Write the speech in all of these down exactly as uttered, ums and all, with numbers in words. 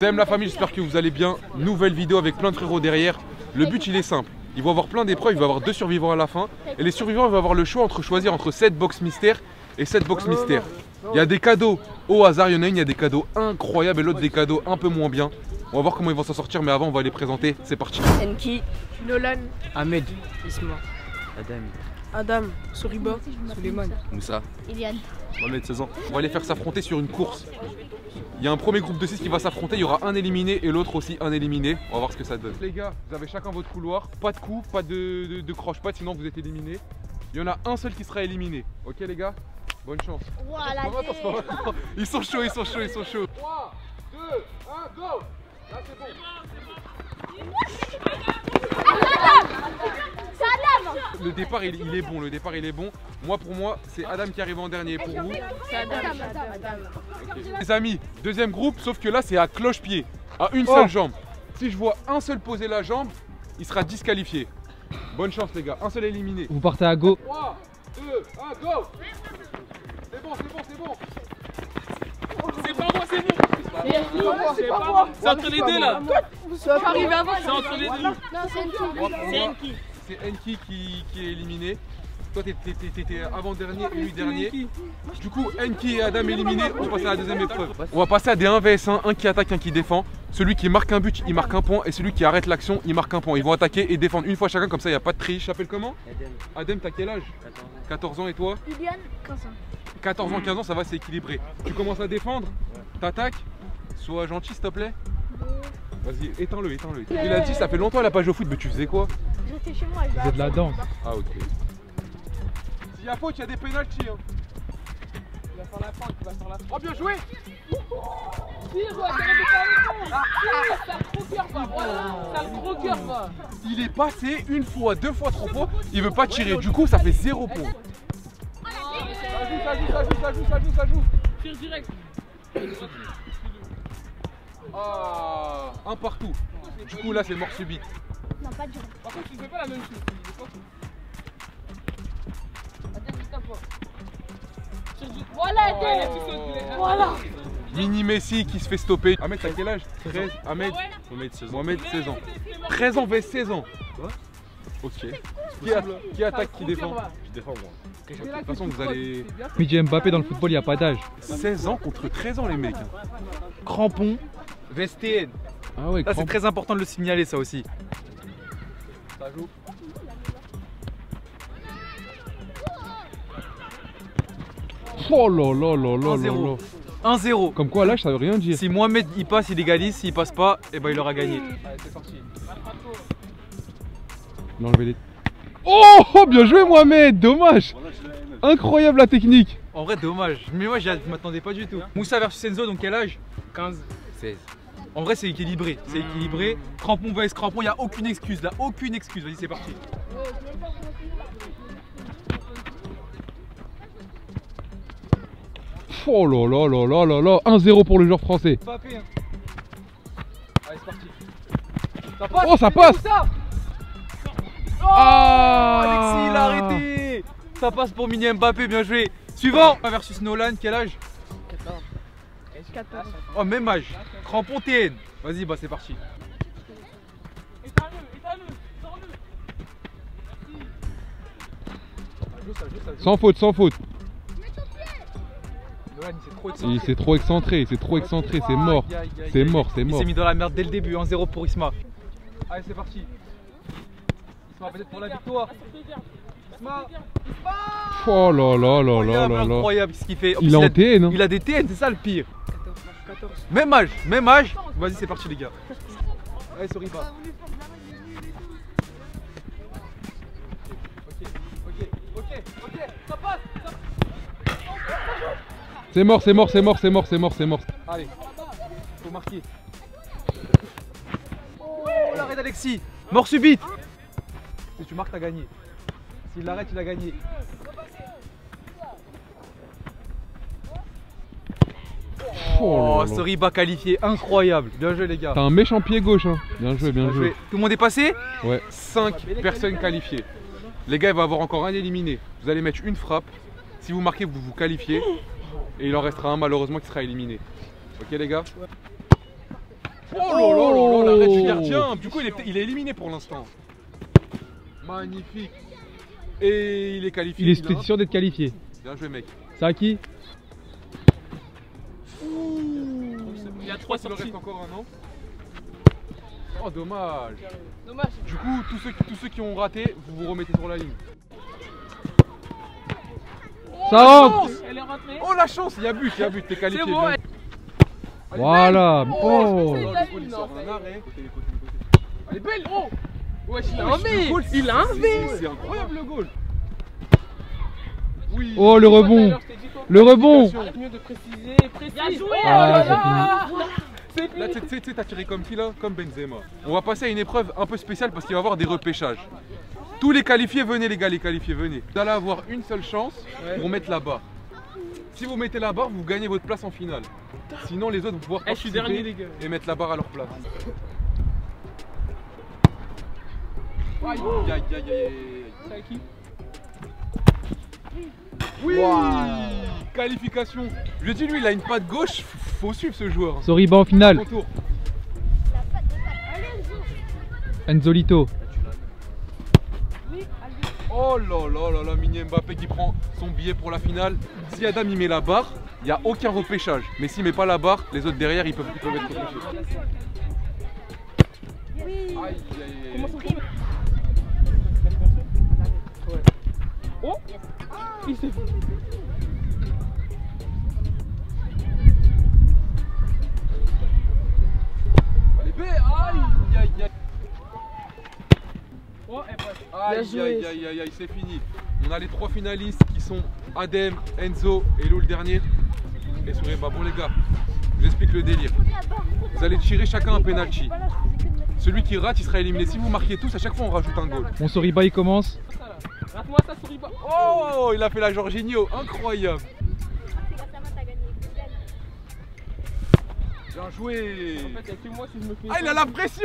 T'aimes la famille, j'espère que vous allez bien. Nouvelle vidéo avec plein de frérots derrière. Le but il est simple, ils vont avoir plein d'épreuves, il va y avoir deux survivants à la fin. Et les survivants vont avoir le choix entre choisir entre sept box mystères et sept box mystères. Il y a des cadeaux au hasard, il y en a une, il y a des cadeaux incroyables et l'autre des cadeaux un peu moins bien. On va voir comment ils vont s'en sortir, mais avant on va les présenter, c'est parti. Enki, Nolan, Ahmed, Isma, Adam, Adam, Souriba, Souleymane, Moussa, Yubian, Mohamed, seize ans. On va les faire s'affronter sur une course. Il y a un premier groupe de six qui va s'affronter, il y aura un éliminé et l'autre aussi un éliminé. On va voir ce que ça donne. Les gars, vous avez chacun votre couloir, pas de coups, pas de, de, de croche-patte, sinon vous êtes éliminés. Il y en a un seul qui sera éliminé. Ok les gars, bonne chance. Voilà, attends, attends, attends. Ils sont chauds, ils sont chauds, ils sont chauds. trois, deux, un, go. Là c'est bon. Adam. Le départ il, il est bon, le départ il est bon. Moi pour moi c'est Adam qui arrive en dernier. Pour vous c'est Adam. Adam, Adam. Okay. Les amis, deuxième groupe, sauf que là c'est à cloche-pied, à une oh. seule jambe. Si je vois un seul poser la jambe, il sera disqualifié. Bonne chance les gars, un seul éliminé. Vous partez à go. trois, deux, un, go. C'est bon, c'est bon, c'est bon. C'est pas moi, c'est nous. C'est pas moi. C'est entre les deux là. C'est entre les deux. Non, c'est Enki. C'est Enki. C'est Enki qui, qui est éliminé. Toi t'étais avant-dernier et lui dernier. Du coup Enki et Adam éliminés, on passe à la deuxième épreuve. On va passer à des un v s un, un qui attaque, un qui défend. Celui qui marque un but, il marque un point et celui qui arrête l'action, il marque un point. Ils vont attaquer et défendre une fois chacun, comme ça il n'y a pas de triche. T'appelles comment? Adam, t'as quel âge? quatorze ans. Et toi? Yubian, quinze ans. quatorze ans, quinze ans, ça va, c'est équilibré. Tu commences à défendre, t'attaques, sois gentil s'il te plaît. Vas-y, éteins-le, éteins-le. Il a dit, ça fait longtemps la page de foot, mais tu faisais quoi? J'étais chez moi. Faisais de la danse. Ah ok. S'il y a faute, il y a des pénaltys. Hein. Il va faire la fin, il va faire la fin. Oh bien joué. Il est passé une fois, deux fois, trois fois. Il veut pas tirer, du coup ça fait zéro point. Ça joue, ça joue, ça joue, ça joue, ça joue. Tire direct. Ah, un partout. Du coup là c'est mort subite. Non, pas dur. Par contre tu ne fais pas la même chose. Attends, juste à toi. Voilà, oh. Voilà. Mini Messi qui se fait stopper. Ahmed, t'as quel âge? treize. Ahmed, Mohamed, seize ans. treize ans vs seize ans. Quoi? Ok. Qui, a, qui attaque, qui défend? Je défends moi. De toute façon vous allez... Midi Mbappé dans le football, il n'y a pas d'âge. seize ans contre treize ans les mecs. Crampon. Vestiaire. Ah ouais, là c'est très important de le signaler ça aussi. Ça joue. Oh là là là là là. un zéro. Comme quoi là je savais rien dire. Si Mohamed il passe, il égalise, s'il passe pas, et eh ben il aura gagné. Allez c'est sorti. L'enlever les... Oh, oh bien joué Mohamed, dommage. Incroyable la technique. En vrai dommage, mais moi je m'attendais pas du tout. Moussa versus Enzo, donc quel âge? quinze, seize. En vrai c'est équilibré, c'est équilibré. Crampon vs crampon, il n'y a aucune excuse là, aucune excuse, vas-y c'est parti. Oh là là là là là là, un zéro pour le joueur français. Allez c'est parti. Ça passe. Oh ça passe. Oh, Alexis il a arrêté. Ça passe pour Mini Mbappé, bien joué. Suivant versus Nolan, quel âge? quatorze. Oh même âge. Crampon T N. Vas-y bah c'est parti. Sans faute, sans faute. Nolan il s'est trop excentré, il s'est trop excentré, c'est mort. C'est mort, c'est mort. Il s'est mis dans la merde dès le début, un zéro pour Isma. Allez c'est parti. Isma peut-être pour la victoire. Isma. Isma. Oh là là là là là là. Incroyable ce qu'il fait. Il a en T N, hein. Il a des T N, c'est ça le pire. quatorze, quatorze. Même âge, même âge. Vas-y, c'est parti les gars. Allez, Souriba. OK, OK, OK, OK. Ça passe. C'est mort, c'est mort, c'est mort, c'est mort, c'est mort, c'est mort. Allez. Faut marquer. Oh, l'arrêt d'Alexis. Mort subite. Si tu marques, t'as gagné. S'il l'arrête, il a gagné. Oh, Souriba qualifié, incroyable. Bien joué, les gars. T'as un méchant pied gauche. Hein. Bien joué, bien, bien joué. joué. Tout le monde est passé? Ouais. cinq personnes qualifiées. Les gars, il va y avoir encore un éliminé. Vous allez mettre une frappe. Si vous marquez, vous vous qualifiez. Et il en restera un, malheureusement, qui sera éliminé. Ok, les gars? Oh là là là, la red filière, tiens. Du coup, il est, il est éliminé pour l'instant. Magnifique. Et il est qualifié. Il est sûr d'être qualifié. Bien joué, mec. C'est à qui? Il y a trois sorties. Il reste encore un an. Oh, dommage. Dommage. Du coup, tous ceux, tous ceux qui ont raté, vous vous remettez sur la ligne. Ça rentre. Elle est rentrée. Oh, la chance. Il y a but, il y a but. T'es qualifié. C'est bon. Allez, voilà. Belle. Oh, oh. Elle est belle. Oh. Ouais, il a un V. Il a un V. C'est incroyable le goal. Oui. Oh, le rebond. Le rebond. Mieux de préciser. Précise. Là, tu sais, t'as tiré comme qui là? Comme Benzema. On va passer à une épreuve un peu spéciale parce qu'il va y avoir des repêchages. Tous les qualifiés, venez les gars, les qualifiés, venez. Vous allez avoir une seule chance pour mettre la barre. Si vous mettez la barre, vous gagnez votre place en finale. Sinon, les autres, vous pouvez participer hey, je suis dernier, les gars. Et mettre la barre à leur place. Aïe, aïe, aïe, aïe. C'est à qui? Oui, wow. Qualification. Je dis lui, il a une patte gauche, faut suivre ce joueur. Souriba en finale. Enzolito. Oh là là là là, mini Mbappé qui prend son billet pour la finale. Si Adam il met la barre, il n'y a aucun repêchage. Mais s'il met pas la barre, les autres derrière ils peuvent, ils peuvent être repêchés. Oui. Aïe, aïe, aïe. Oh, il s'est foutu. Allez, bé, aïe, aïe, aïe. Oh, elle passe. Aïe, aïe, aïe, aïe, aïe, c'est fini. On a les trois finalistes qui sont Adam, Enzo et Lou le dernier. Et Souriba. Bon les gars, je vous explique le délire. Vous allez tirer chacun un penalty. Celui qui rate, il sera éliminé. Si vous marquez tous, à chaque fois on rajoute un goal. Bon, Souriba il commence. Rate-moi ça, Souriba. Oh, il a fait la Jorginho, incroyable. Bien joué. Ah, il a la pression.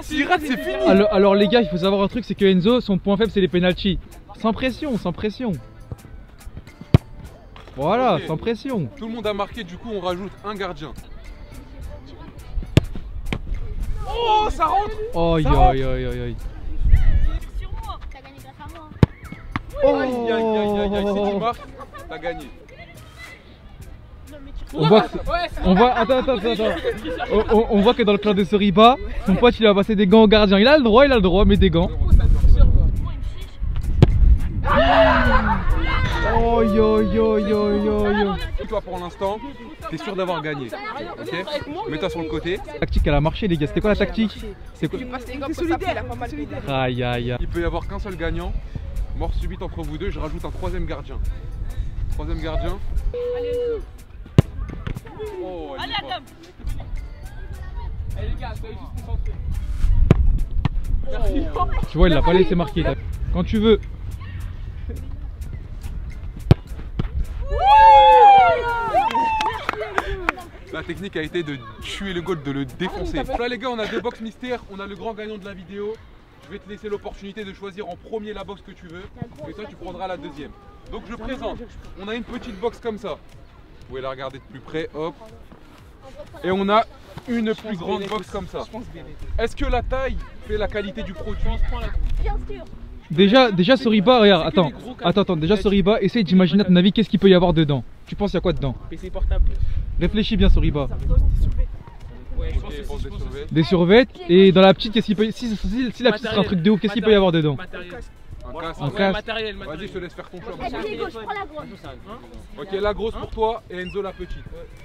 S'il rate, c'est fini. Alors, alors les gars, il faut savoir un truc, c'est que Enzo, son point faible, c'est les penalties. Sans pression, sans pression. Voilà, okay. Sans pression. Tout le monde a marqué, du coup, on rajoute un gardien. Oh, ça rentre. Oh, aïe, aïe, aïe, aïe. Oh. Aïe, aïe, aïe, aïe, aïe, si tu marques, t'as gagné. On voit, que... ouais, on voit... Attends, attends, attends, attends. On, on voit que dans le clan de Souriba, son pote il a passé des gants au gardien. Il a le droit, il a le droit, mais des gants. Oh yo yo yo yo yo. Toi pour l'instant, t'es sûr d'avoir gagné. Okay. Mets-toi sur le côté. La tactique elle a marché les gars, c'était quoi la tactique? C'est quoi? Aïe aïe aïe. Il peut y avoir qu'un seul gagnant. Mort subite entre vous deux, je rajoute un troisième gardien. Troisième gardien. Oh, allez, Adam. Allez les gars, soyez juste concentrés. Merci. Oh. Tu vois, il l'a pas laissé marquer. Quand tu veux. La technique a été de tuer le goal, de le défoncer. Là les gars, on a deux box mystères, on a le grand gagnant de la vidéo. Je vais te laisser l'opportunité de choisir en premier la box que tu veux et toi tu prendras la deuxième. Donc je présente, on a une petite box comme ça. Vous pouvez la regarder de plus près, hop. Et on a une plus grande box comme ça. Est-ce que la taille fait la qualité du produit? Bien sûr. Déjà, déjà Souriba, regarde, attends, attends, attends, déjà Souriba, essaye d'imaginer à ton avis qu'est-ce qu'il peut y avoir dedans. Tu penses il y a quoi dedans? P C portable. Réfléchis bien Souriba. Ouais, je pense que c'est des survettes. Des survettes et dans la petite, qu'est-ce qu'il peut y avoir? Si, si, si, si la petite sera un truc de ouf, qu'est-ce qu'il peut y avoir dedans? Un casque. Vas-y, je te laisse faire ton choix. Ok, la grosse pour toi et Enzo la petite.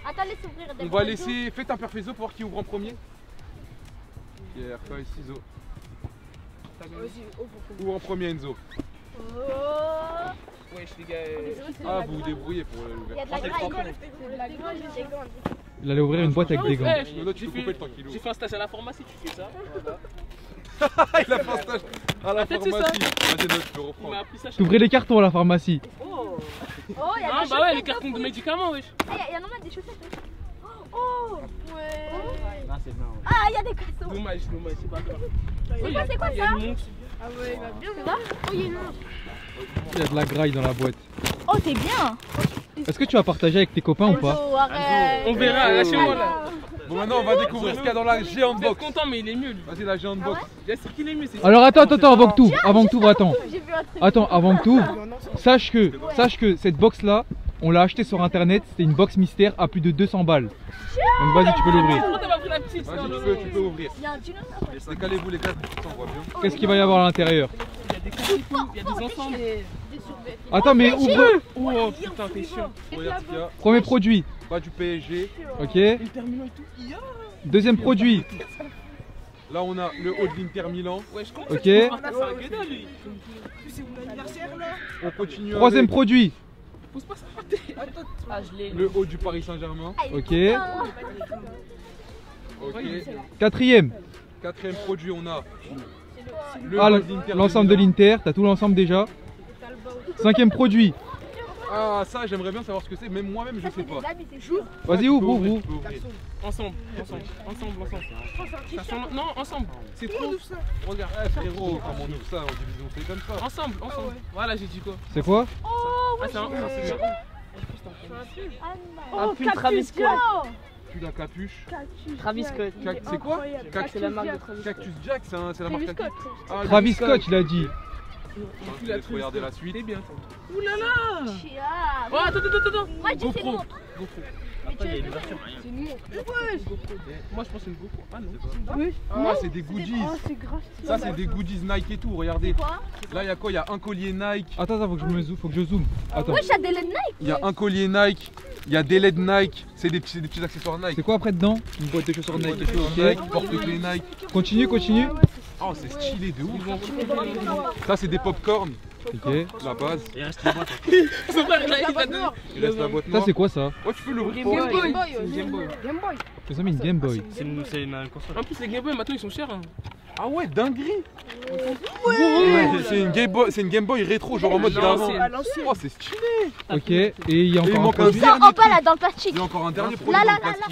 Attends, laisse ouvrir. On va laisser. Faites un père ciseaux pour voir qui ouvre en premier. Pierre, feuille, ciseaux. Ouvre en premier Enzo. Wesh, les gars. Ah, vous vous débrouillez pour l'ouverture. Il allait ouvrir une boîte avec des gants. J'ai fait un stage à la pharmacie, tu fais ça. Il a fait un stage à la pharmacie. T'ouvrais les cartons à la pharmacie. Oh, ah bah ouais, les cartons de médicaments, wesh. Ah, il y en a même des chaussettes. Oh, ouais. Ah, il y a des cassons. Dommage, dommage, c'est pas grave. C'est quoi ça? Ah ouais, il va bien, tu vois. Oh, il est lourd. Il y a de la graille dans la boîte. Oh, c'est bien. Est-ce que tu vas partager avec tes copains Hello, ou pas? Arrête. On verra, lâchez-moi là. Bon, maintenant on va découvrir ce qu'il y a dans la géante box. Je suis content, mais il est mieux lui. Vas-y, la géante box. J'assure qu'il est mieux. Alors attends, attends, avant que tout, avant que tout, attends. Attends, avant que tout, sache que, sache que cette box là, on l'a achetée sur internet. C'était une box mystère à plus de deux cents balles. Donc vas-y, tu peux l'ouvrir. Vas-y, tu peux, tu peux ouvrir. Décalez-vous les gars. Qu'est-ce qu'il va y avoir à l'intérieur? Il y a des ensembles. Attends, mais ouvre. Oh putain, t'es chiant. Premier produit. Pas du P S G. Ok. Deuxième produit. Là, on a le haut de l'Inter Milan. Ok. On continue. Troisième produit. Le haut du Paris Saint-Germain. Ok. Ok. Quatrième. Quatrième produit, on a l'ensemble de l'Inter. T'as tout l'ensemble déjà. Cinquième produit. Ah, ça j'aimerais bien savoir ce que c'est, même moi-même je sais pas. Vas-y, ouvre, ouvre, ouvre. Ensemble, ensemble, ensemble, ensemble. Non, ensemble. C'est trop. Regarde, frérot, comment on ouvre ça? On fait comme ça. Ensemble, ensemble. Voilà, j'ai dit quoi? C'est quoi? Oh, c'est un film. Un film Travis Scott. Tu la capuche. Travis Scott. C'est quoi? C'est la marque de Travis Scott. Cactus Jack, c'est la marque de Travis Scott. Travis Scott, il a dit. Regardez la suite. C'est bien. Ouh là là. Oh attends attends attends. Moi je dis c'est GoPro. Après il y a une version. C'est une GoPro. Moi je pense que c'est une GoPro. Ah non. Ah c'est des goodies. Ça c'est des goodies Nike et tout. Regardez. Là il y a quoi? Il y a un collier Nike. Attends attends, faut que je me zoome, faut que je zoome. Attends. Wesh, il y a des L E D Nike. Il y a un collier Nike. Il y a des L E D Nike. C'est des petits des petits accessoires Nike. C'est quoi après dedans? Une boîte de chaussures Nike. Une porte-clés Nike. Continue continue. Oh c'est stylé de ouf. Ça c'est des pop-corn. Ok, la base. Il reste la boîte. Il reste la boîte. Ça c'est quoi ça? Oh tu peux l'ouvrir. Game Boy. Game Boy. Game Boy. Ils ont mis une Game Boy. C'est une console. En plus les Game Boy maintenant ils sont chers. Ah ouais, dinguerie. Ouais. C'est une Game Boy, c'est une Game Boy rétro genre en mode d'avant. Oh c'est stylé. Ok, et il y a encore un dernier. En bas là dans le plastique. Il y a encore un dernier produit. Là là là là.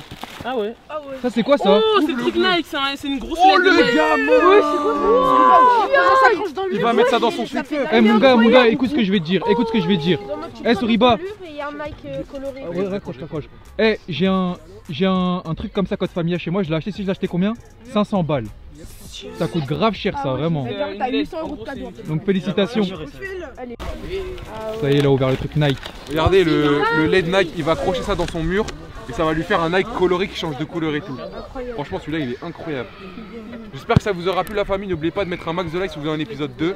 Ah ouais. Ça c'est quoi ça? Oh c'est le truc Nike, c'est une grosse. Oh le gamin. Il va mettre ça dans son sucre. Eh mon gars, mon gars, écoute ce que je vais te dire, écoute ce que je vais te dire. Eh Souriba. Ouais, raccroche, raccroche. Eh j'ai un, j'ai un, un truc comme ça code famille chez moi. Je l'ai acheté, si je l'ai acheté combien? cinq cents balles. Ça coûte grave cher ça, vraiment. Donc félicitations. Ça y est, il a ouvert le truc Nike. Regardez le, le L E D Nike, il va accrocher ça dans son mur. Et ça va lui faire un Nike coloré qui change de couleur et tout. Franchement celui-là il est incroyable. J'espère que ça vous aura plu la famille, n'oubliez pas de mettre un max de likes si vous voulez un épisode deux.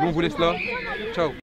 Nous on vous laisse là, ciao.